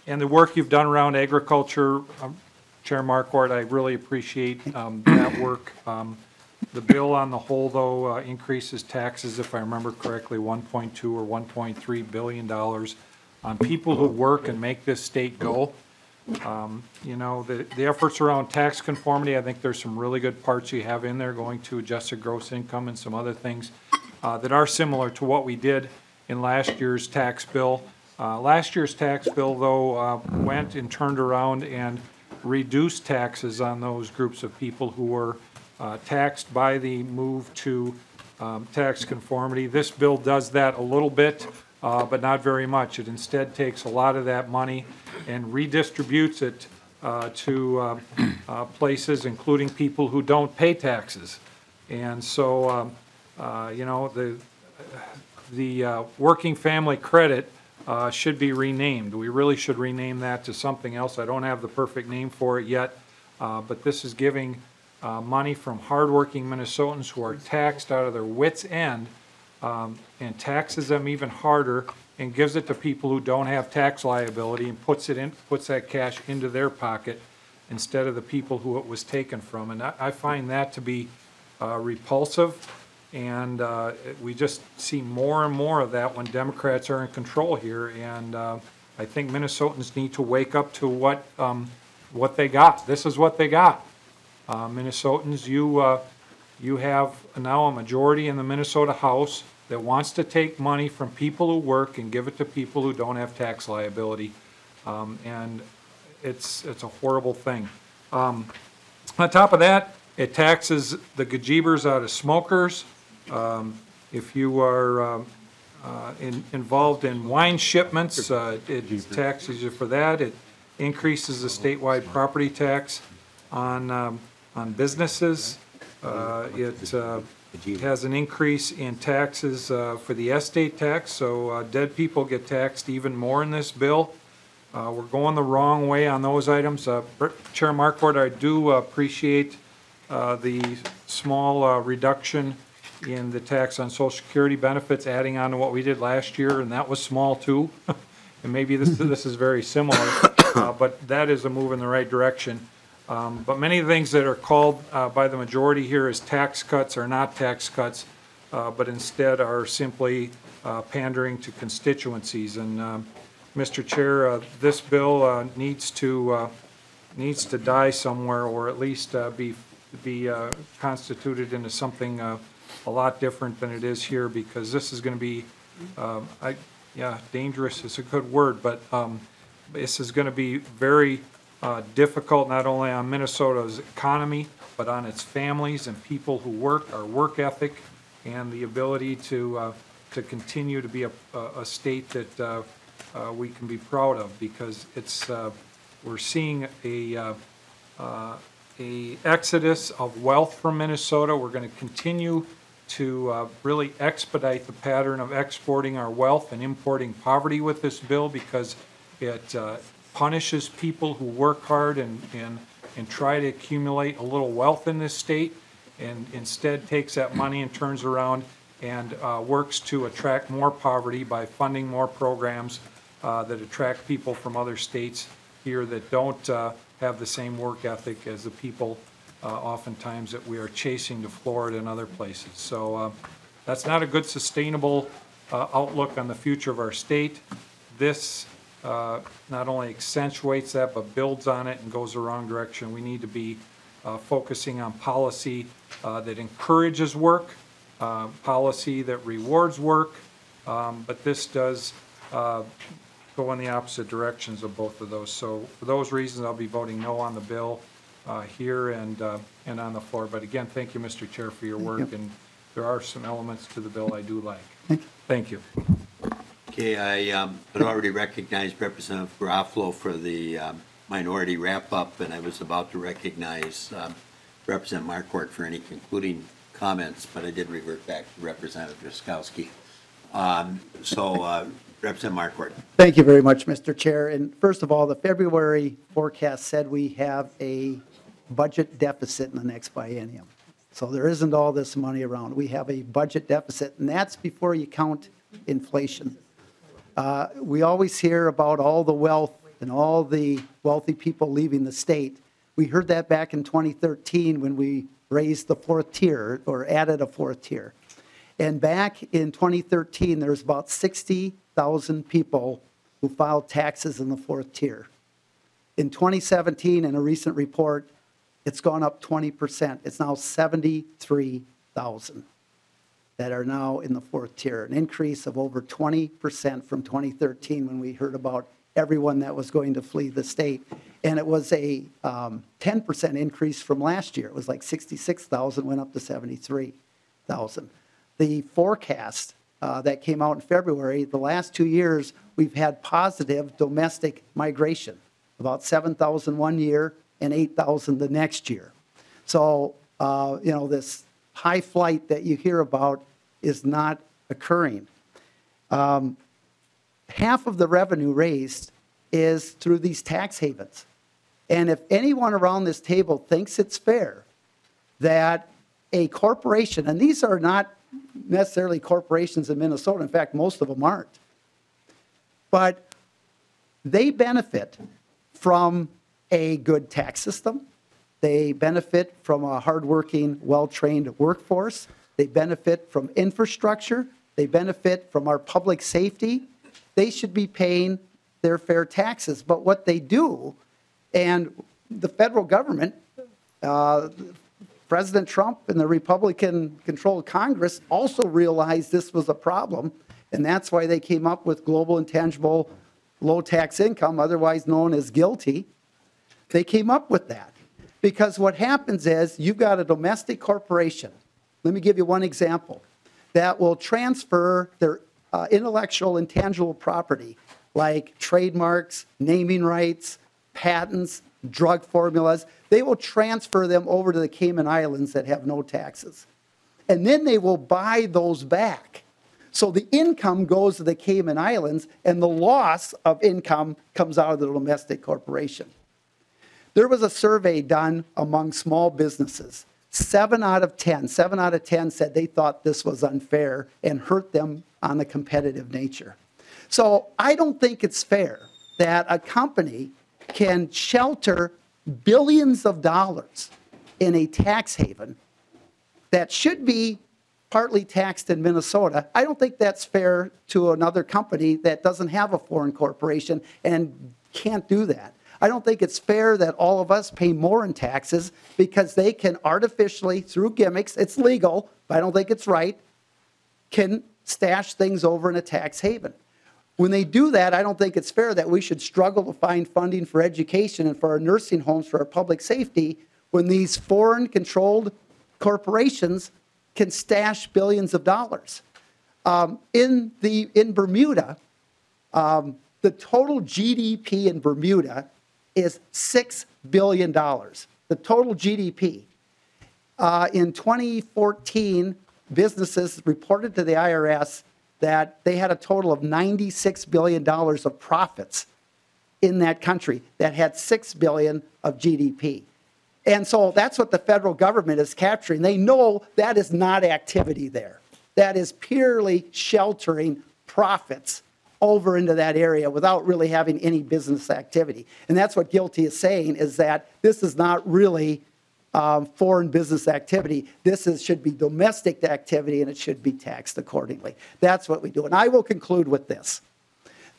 and the work you've done around agriculture. Chair Marquart, I really appreciate that work. The bill on the whole, though, increases taxes, if I remember correctly, $1.2 or $1.3 billion on people who work and make this state go. You know, the efforts around tax conformity, I think there's some really good parts you have in there going to adjusted gross income and some other things that are similar to what we did in last year's tax bill. Last year's tax bill, though, went and turned around and reduced taxes on those groups of people who were taxed by the move to tax conformity. This bill does that a little bit, but not very much. It instead takes a lot of that money and redistributes it to places, including people who don't pay taxes. And so, you know, the working family credit should be renamed. We really should rename that to something else. I don't have the perfect name for it yet, but this is giving money from hardworking Minnesotans who are taxed out of their wits' end and taxes them even harder, and gives it to people who don't have tax liability and puts that cash into their pocket instead of the people who it was taken from. And I find that to be repulsive, and we just see more and more of that when Democrats are in control here. And I think Minnesotans need to wake up to what they got. This is what they got. Minnesotans, you have now a majority in the Minnesota House that wants to take money from people who work and give it to people who don't have tax liability, and it's a horrible thing. On top of that, it taxes the gajibers out of smokers. If you are involved in wine shipments, it taxes you for that. It increases the statewide property tax on businesses. It has an increase in taxes for the estate tax, so dead people get taxed even more in this bill. We're going the wrong way on those items. Chair Marquart, I do appreciate the small reduction in the tax on Social Security benefits, adding on to what we did last year, and that was small too. And maybe this is very similar, but that is a move in the right direction. But many of the things that are called by the majority here as tax cuts are not tax cuts, but instead are simply pandering to constituencies. And Mr. Chair, this bill needs to die somewhere, or at least be constituted into something a lot different than it is here, because this is going to be, dangerous is a good word, but this is going to be very difficult, not only on Minnesota's economy, but on its families and people who work, our work ethic, and the ability to continue to be a state that we can be proud of, because it's we're seeing a exodus of wealth from Minnesota. We're going to continue to really expedite the pattern of exporting our wealth and importing poverty with this bill, because it punishes people who work hard and try to accumulate a little wealth in this state, and instead takes that money and turns around and works to attract more poverty by funding more programs that attract people from other states here that don't have the same work ethic as the people oftentimes that we are chasing to Florida and other places. So that's not a good sustainable outlook on the future of our state. This not only accentuates that, but builds on it and goes the wrong direction. We need to be focusing on policy that encourages work, policy that rewards work, but this does go in the opposite directions of both of those. So for those reasons, I'll be voting no on the bill here and on the floor. But again, thank you, Mr. Chair, for your work. And there are some elements to the bill I do like. Thank you. Okay, I had already recognized Representative Garofalo for the minority wrap-up, and I was about to recognize Representative Marquart for any concluding comments, but I did revert back to Representative Driscowski. So Representative Marquart. Thank you very much, Mr. Chair. And first of all, the February forecast said we have a budget deficit in the next biennium. So there isn't all this money around. We have a budget deficit, and that's before you count inflation. We always hear about all the wealth and all the wealthy people leaving the state. We heard that back in 2013 when we raised the fourth tier or added a fourth tier. And back in 2013, there was about 60,000 people who filed taxes in the fourth tier. In 2017, in a recent report, it's gone up 20%. It's now 73,000 that are now in the fourth tier, an increase of over 20% from 2013 when we heard about everyone that was going to flee the state. And it was a 10% increase from last year. It was like 66,000, went up to 73,000. The forecast that came out in February, the last 2 years, we've had positive domestic migration, about 7,000 one year and 8,000 the next year. So, you know, this high flight that you hear about is not occurring. Half of the revenue raised is through these tax havens. And if anyone around this table thinks it's fair that a corporation, and these are not necessarily corporations in Minnesota, in fact, most of them aren't, but they benefit from a good tax system. They benefit from a hardworking, well-trained workforce. They benefit from infrastructure. They benefit from our public safety. They should be paying their fair taxes. But what they do, and the federal government, President Trump and the Republican-controlled Congress also realized this was a problem, and that's why they came up with global intangible low-tax income, otherwise known as GILTI. They came up with that because what happens is you've got a domestic corporation. Let me give you one example that will transfer their intellectual intangible property like trademarks, naming rights, patents, drug formulas. They will transfer them over to the Cayman Islands that have no taxes. And then they will buy those back. So the income goes to the Cayman Islands and the loss of income comes out of the domestic corporation. There was a survey done among small businesses. 7 out of 10 said they thought this was unfair and hurt them on the competitive nature. So I don't think it's fair that a company can shelter billions of dollars in a tax haven that should be partly taxed in Minnesota. I don't think that's fair to another company that doesn't have a foreign corporation and can't do that. I don't think it's fair that all of us pay more in taxes because they can artificially, through gimmicks, it's legal, but I don't think it's right, can stash things over in a tax haven. When they do that, I don't think it's fair that we should struggle to find funding for education and for our nursing homes, for our public safety, when these foreign-controlled corporations can stash billions of dollars. In Bermuda, the total GDP in Bermuda is $6 billion, the total GDP. In 2014, businesses reported to the IRS that they had a total of $96 billion of profits in that country that had $6 billion of GDP. And so that's what the federal government is capturing. They know that is not activity there. That is purely sheltering profits over into that area without really having any business activity. And that's what GILTI is saying, is that this is not really foreign business activity. This is, should be domestic activity, and it should be taxed accordingly. That's what we do. And I will conclude with this,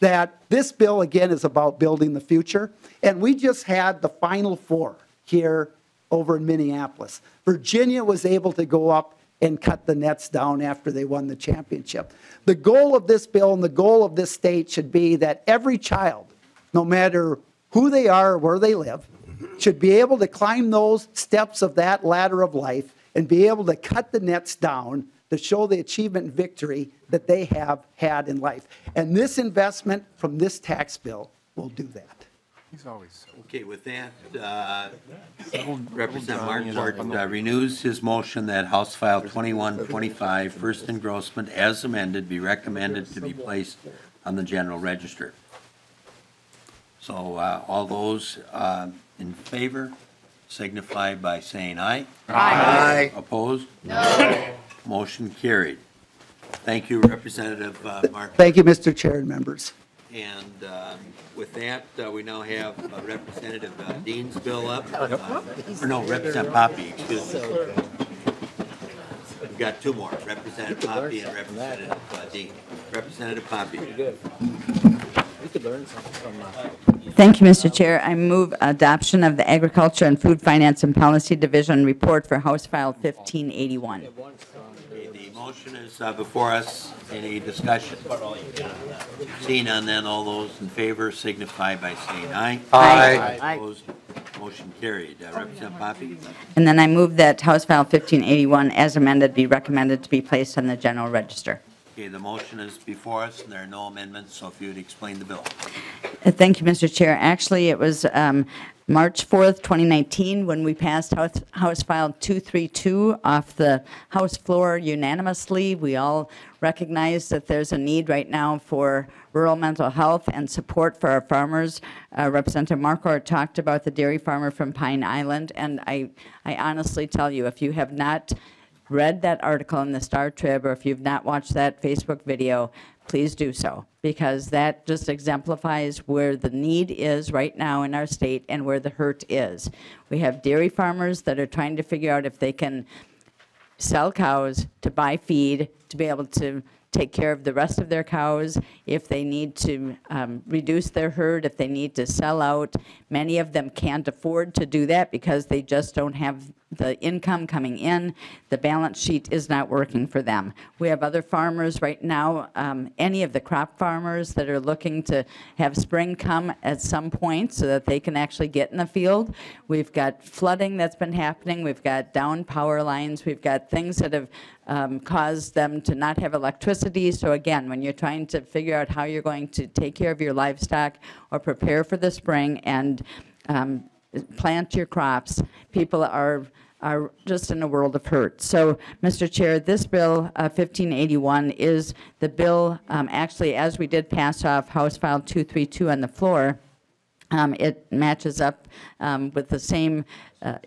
that this bill, again, is about building the future. And we just had the Final Four here over in Minneapolis. Virginia was able to go up and cut the nets down after they won the championship. The goal of this bill and the goal of this state should be that every child, no matter who they are or where they live, should be able to climb those steps of that ladder of life and be able to cut the nets down to show the achievement and victory that they have had in life. And this investment from this tax bill will do that. He's always okay with that. Representative Marquart renews his motion that House File 2125, first engrossment as amended, be recommended to be placed on the general register. So all those in favor signify by saying aye. Aye. Aye. Opposed? No. Motion carried. Thank you, Representative Mark. Thank you, Mr. Chair and members. And with that, we now have Representative Dean's bill up. Or no, Representative Poppe, excuse me. We've got two more, Representative Poppe and Representative Dean. Representative Poppe. Thank you, Mr. Chair. I move adoption of the Agriculture and Food Finance and Policy Division report for House File 1581. Okay, the motion is before us. Any discussion? Seeing none, then all those in favor signify by saying aye. Aye. Aye. Opposed? Motion carried. Representative Poppe. And then I move that House File 1581 as amended be recommended to be placed on the general register. Okay, the motion is before us, and there are no amendments, so if you would explain the bill. Thank you, Mr. Chair. Actually, it was March 4th, 2019, when we passed House File 232 off the House floor unanimously. We all recognize that there's a need right now for rural mental health and support for our farmers. Representative Marquart talked about the dairy farmer from Pine Island, and I honestly tell you, if you have not read that article in the Star Trib, or if you've not watched that Facebook video, please do so, because that just exemplifies where the need is right now in our state and where the hurt is. We have dairy farmers that are trying to figure out if they can sell cows to buy feed, to be able to take care of the rest of their cows, if they need to reduce their herd, if they need to sell out. Many of them can't afford to do that because they just don't have the income coming in. The balance sheet is not working for them. We have other farmers right now, any of the crop farmers that are looking to have spring come at some point so that they can actually get in the field. We've got flooding that's been happening. We've got down power lines. We've got things that have caused them to not have electricity. So again, when you're trying to figure out how you're going to take care of your livestock or prepare for the spring and plant your crops, people are just in a world of hurt. So, Mr. Chair, this bill, 1581, is the bill, actually, as we did pass off House File 232 on the floor, it matches up with the same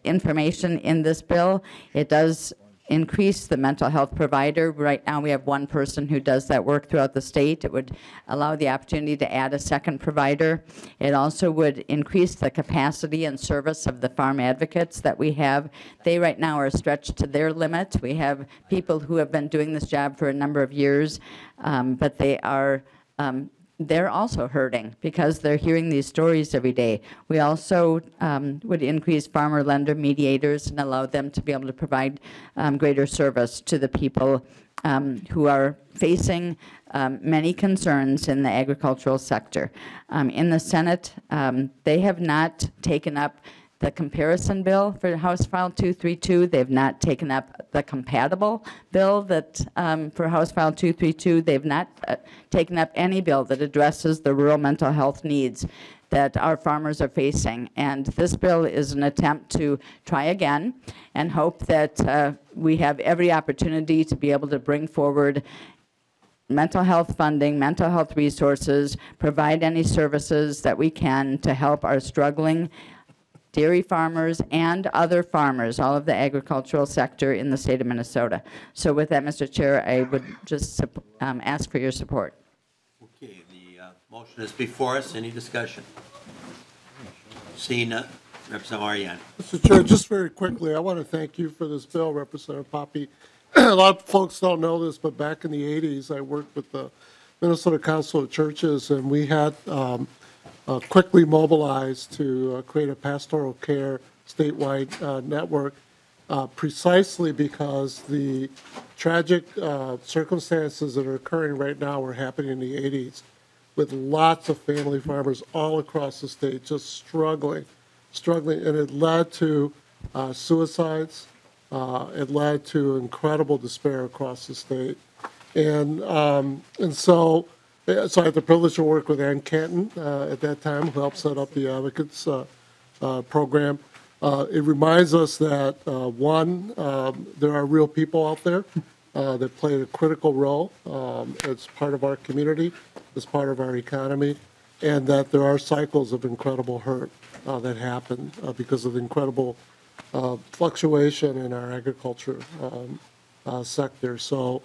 information in this bill. It does increase the mental health provider. Right now we have one person who does that work throughout the state. It would allow the opportunity to add a second provider. It also would increase the capacity and service of the farm advocates that we have. They right now are stretched to their limit. We have people who have been doing this job for a number of years, but they are they're also hurting because they're hearing these stories every day. We also would increase farmer-lender mediators and allow them to be able to provide greater service to the people who are facing many concerns in the agricultural sector. In the Senate, they have not taken up the comparison bill for House File 232. They've not taken up the compatible bill that for House File 232. They've not taken up any bill that addresses the rural mental health needs that our farmers are facing. And this bill is an attempt to try again and hope that we have every opportunity to be able to bring forward mental health funding, mental health resources, provide any services that we can to help our struggling dairy farmers and other farmers, all of the agricultural sector in the state of Minnesota. So with that, Mr. Chair, I would just ask for your support. Okay, the Motion is before us. Any discussion? Seeing none. Representative Ariani. Mr. Chair, just very quickly, I want to thank you for this bill, Representative Poppe. A lot of folks don't know this, but back in the 80s, I worked with the Minnesota Council of Churches, and we had quickly mobilized to create a pastoral care statewide network precisely because the tragic circumstances that are occurring right now were happening in the 80s with lots of family farmers all across the state just struggling, and it led to suicides. It led to incredible despair across the state. And so I had the privilege to work with Ann Canton at that time, who helped set up the Advocates program. It reminds us that, one, there are real people out there that played a critical role as part of our community, as part of our economy, and that there are cycles of incredible hurt that happen because of the incredible fluctuation in our agriculture sector. So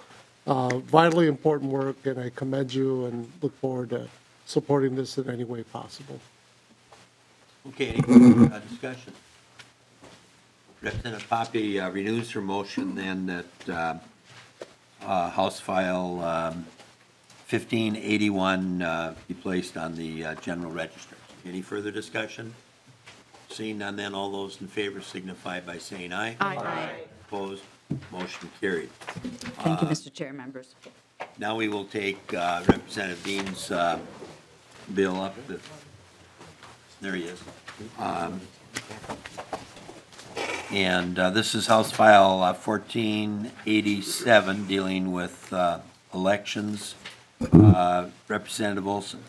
vitally important work, and I commend you and look forward to supporting this in any way possible. Okay, any discussion? Representative Poppe renews her motion then that House File 1581 be placed on the general register. Any further discussion? Seeing none, then all those in favor signify by saying aye. Aye. Aye. Opposed? Motion carried. Thank you, Mr. Chair, members. Now we will take Representative Dean's bill up. There he is. And this is House File 1487 dealing with elections. Representative Olson.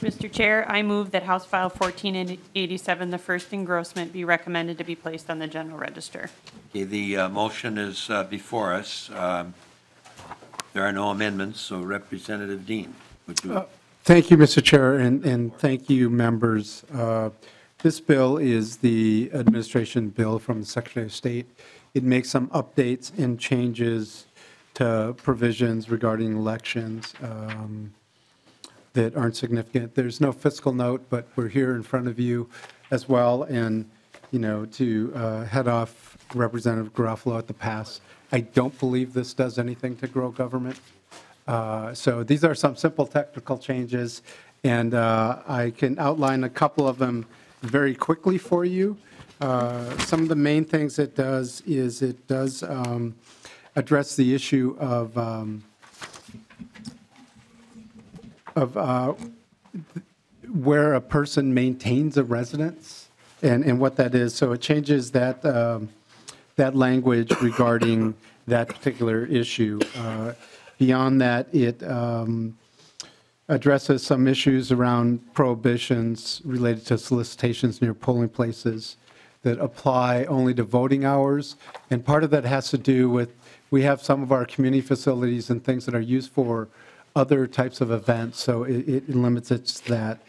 Mr. Chair, I move that House File 1487, the first engrossment, be recommended to be placed on the general register. Okay, the motion is before us. There are no amendments, so Representative Dean, would you? Thank you, Mr. Chair, and thank you, members. This bill is the administration bill from the Secretary of State. It makes some updates and changes to provisions regarding elections. That aren't significant. There's no fiscal note, but we're here in front of you as well. And, you know, to head off Representative Garofalo at the pass, I don't believe this does anything to grow government. So these are some simple technical changes, and I can outline a couple of them very quickly for you. Some of the main things it does is it does address the issue of where a person maintains a residence and what that is. So it changes that that language regarding that particular issue. Beyond that, it addresses some issues around prohibitions related to solicitations near polling places that apply only to voting hours. And part of that has to do with, we have some of our community facilities and things that are used for other types of events, so it limits it to that.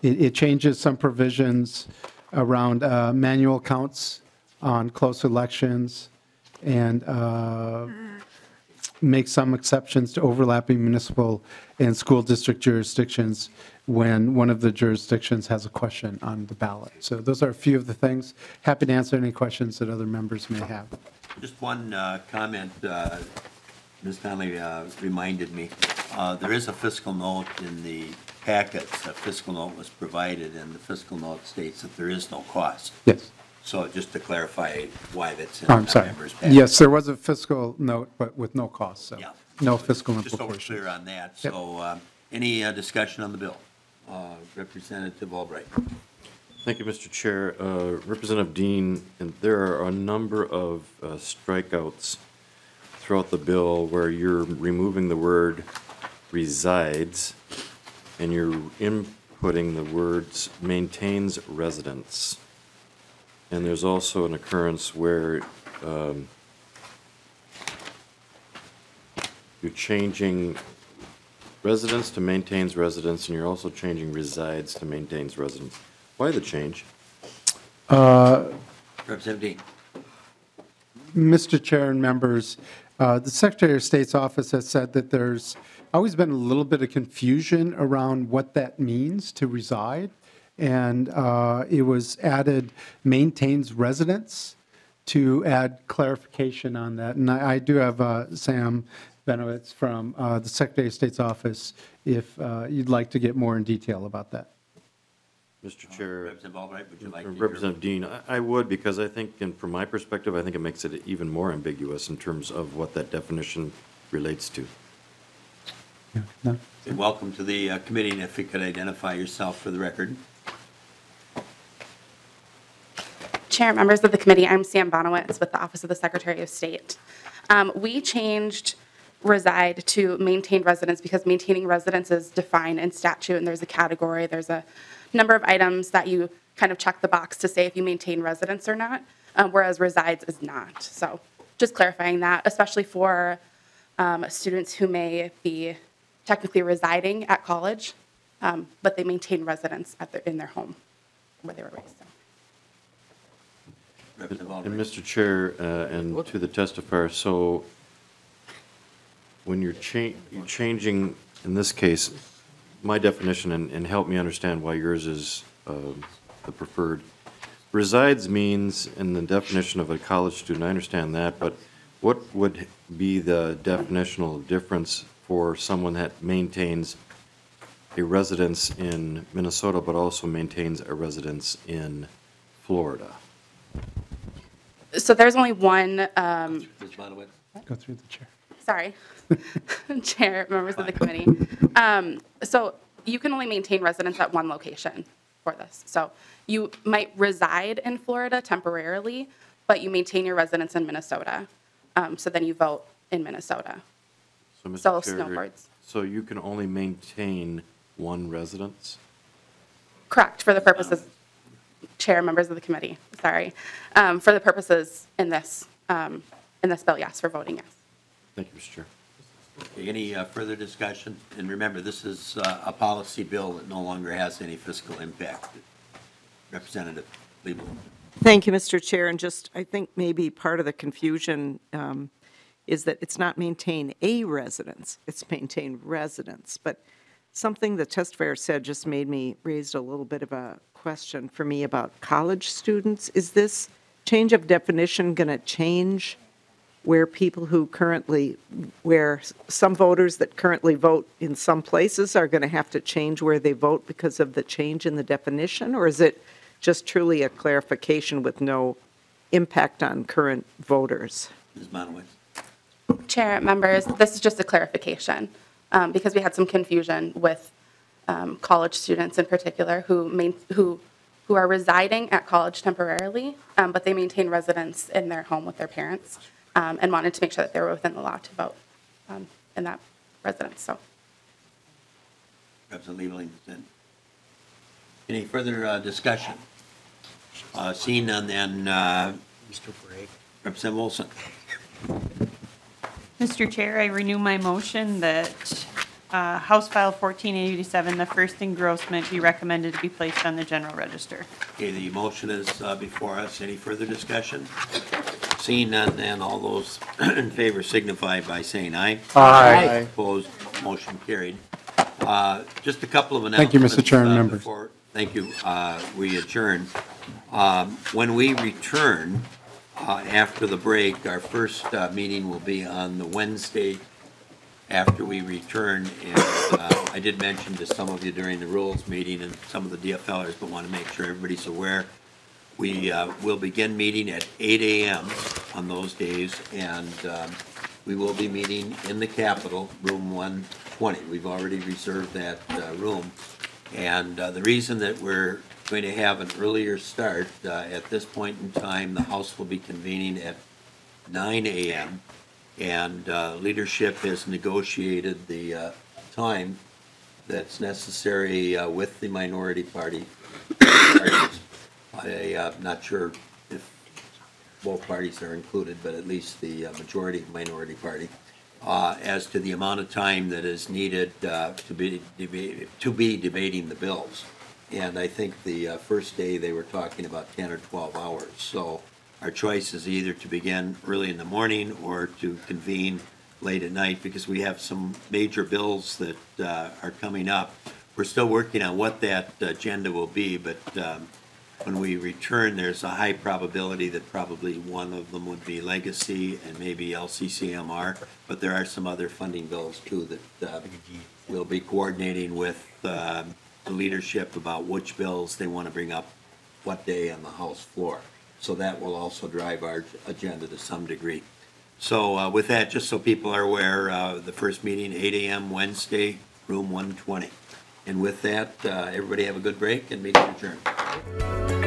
It changes some provisions around manual counts on close elections and makes some exceptions to overlapping municipal and school district jurisdictions when one of the jurisdictions has a question on the ballot. So those are a few of the things. Happy to answer any questions that other members may have. Just one comment. Ms. Donnelly reminded me, there is a fiscal note in the packets. A fiscal note was provided, and the fiscal note states that there is no cost. Yes. So just to clarify why that's in the members' package. Yes, there was a fiscal note, but with no cost, so yeah. No so fiscal implications. Just so we're clear on that. Yep. So any discussion on the bill? Representative Albright. Thank you, Mr. Chair. Representative Dean, and there are a number of strikeouts throughout the bill where you're removing the word resides and you're inputting the words maintains residence. And there's also an occurrence where you're changing residence to maintains residence, and you're also changing resides to maintains residence. Why the change? Representative Dean. Mr. Chair and members, the Secretary of State's office has said that there's always been a little bit of confusion around what that means to reside, and it was added maintains residence to add clarification on that. And I do have Sam Bonowitz from the Secretary of State's office if you'd like to get more in detail about that. Mr. Chair, Representative Albright, would you like to hear? Representative Dean, I would, because I think, and from my perspective, I think it makes it even more ambiguous in terms of what that definition relates to. Yeah, no. Welcome to the committee, and if you could identify yourself for the record. Chair, members of the committee, I'm Sam Bonowitz with the Office of the Secretary of State. We changed reside to maintained residence because maintaining residence is defined in statute, and there's a category, there's a number of items that you kind of check the box to say if you maintain residence or not, whereas resides is not. So just clarifying that, especially for students who may be technically residing at college, but they maintain residence at in their home where they were raised. And Mr. Chair, and to the testifier, so when you're changing, in this case, my definition, and help me understand why yours is the preferred. Resides means, in the definition of a college student, I understand that, but what would be the definitional difference for someone that maintains a residence in Minnesota but also maintains a residence in Florida? So there's only one. Go through the chair. Sorry, Chair, members of the committee. So you can only maintain residence at one location for this. So you might reside in Florida temporarily, but you maintain your residence in Minnesota. So then you vote in Minnesota. So, Mr. Chair, snowbirds. So you can only maintain one residence? Correct, for the purposes, Chair, members of the committee, sorry. For the purposes in this bill, yes, for voting yes. Thank you, Mr. Chair. Okay, any further discussion? And remember, this is a policy bill that no longer has any fiscal impact. Representative Lieberman. Thank you, Mr. Chair. And just, I think maybe part of the confusion is that it's not maintain a residence, it's maintain residence. But something the testifier said just made me raised a little bit of a question for me about college students. Is this change of definition going to change where people who currently, where some voters that currently vote in some places are going to have to change where they vote because of the change in the definition? Or is it just truly a clarification with no impact on current voters? Ms. Bonowitz. Chair, members, this is just a clarification because we had some confusion with college students in particular who are residing at college temporarily, but they maintain residence in their home with their parents. And wanted to make sure that they were within the law to vote in that residence. So, absolutely. Any further discussion? Seeing none, then Mr. Bragg. Representative Wilson. Mr. Chair, I renew my motion that House File 1487, the first engrossment, be recommended to be placed on the general register. Okay, the motion is before us. Any further discussion? Seeing none, then all those in favor signify by saying aye. Aye. Opposed, motion carried. Just a couple of announcements. Thank you, Mr. Chair and members. Thank you. We adjourn. When we return after the break, our first meeting will be on the Wednesday after we return. And I did mention to some of you during the rules meeting and some of the DFLers, but want to make sure everybody's aware. We will begin meeting at 8 a.m. on those days, and we will be meeting in the Capitol, room 120. We've already reserved that room, and the reason that we're going to have an earlier start, at this point in time, the House will be convening at 9 a.m., and leadership has negotiated the time that's necessary with the minority party. I'm not sure if both parties are included, but at least the majority minority party, as to the amount of time that is needed to be debating the bills. And I think the first day they were talking about 10 or 12 hours. So Our choice is either to begin early in the morning or to convene late at night, because we have some major bills that are coming up. We're still working on what that agenda will be, but when we return, there's a high probability that probably one of them would be legacy and maybe LCCMR, but there are some other funding bills too that we'll be coordinating with the leadership about which bills they want to bring up what day on the House floor. So that will also drive our agenda to some degree. So with that, just so people are aware, the first meeting, 8 a.m. Wednesday, room 120. And with that, everybody have a good break and meeting adjourned.